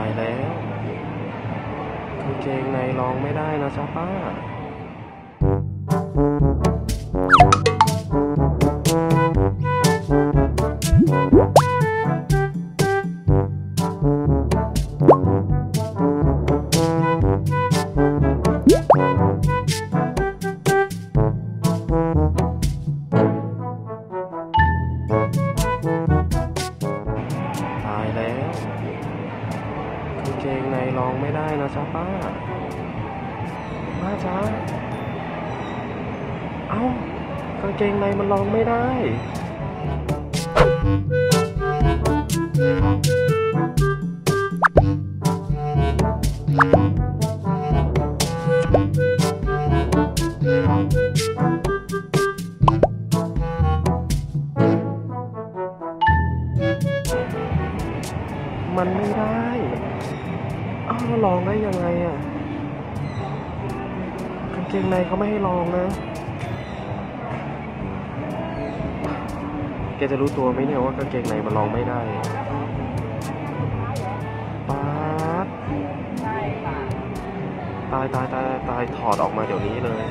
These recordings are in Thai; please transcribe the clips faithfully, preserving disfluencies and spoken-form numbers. ายแล้วกางเกงในรองไม่ได้นะจ๊ะป้าเกงในลองไม่ได้นะจ๊ะป้าป้าจ๊ะเอ้ากางเกงในมันลองไม่ได้มันไม่ได้อ้าวลองได้ยังไงอ่ะกางเกงในเขาไม่ให้ลองนะแกจะรู้ตัวไหมเนี่ยว่ากางเกงในมันลองไม่ได้ป๊าดตายตายตายตายถอดออกมาเดี๋ยวนี้เลย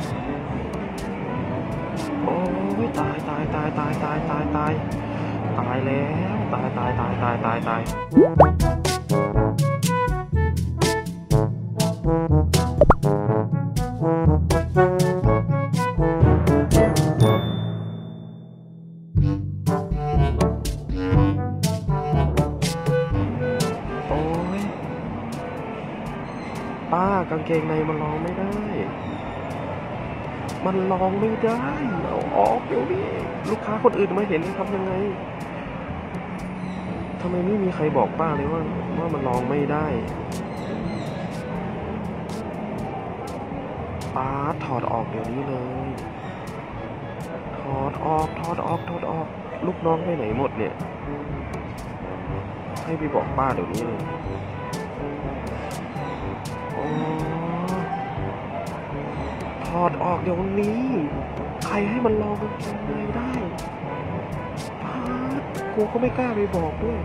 โอ้ยตายตายตายตายตายตายตายตายแล้วตายตายตายตายตายตายโอ้ยป้ากางเกงในมันลองไม่ได้มันลองไม่ได้เอาออกเดี๋ยวนี้ลูกค้าคนอื่นมาเห็นทำยังไงทำไมไม่มีใครบอกป้าเลยว่าว่ามันลองไม่ได้ป้าถอดออกเดี๋ยวนี้เลยถอดออกถอดออกถอดออกลูกน้องไปไหนหมดเนี่ยให้ไปบอกป้าเดี๋ยวนี้เลยถอดออกเดี๋ยวนี้ใครให้มันลองอะไรได้ป้ากูก็ไม่กล้าไปบอกด้วย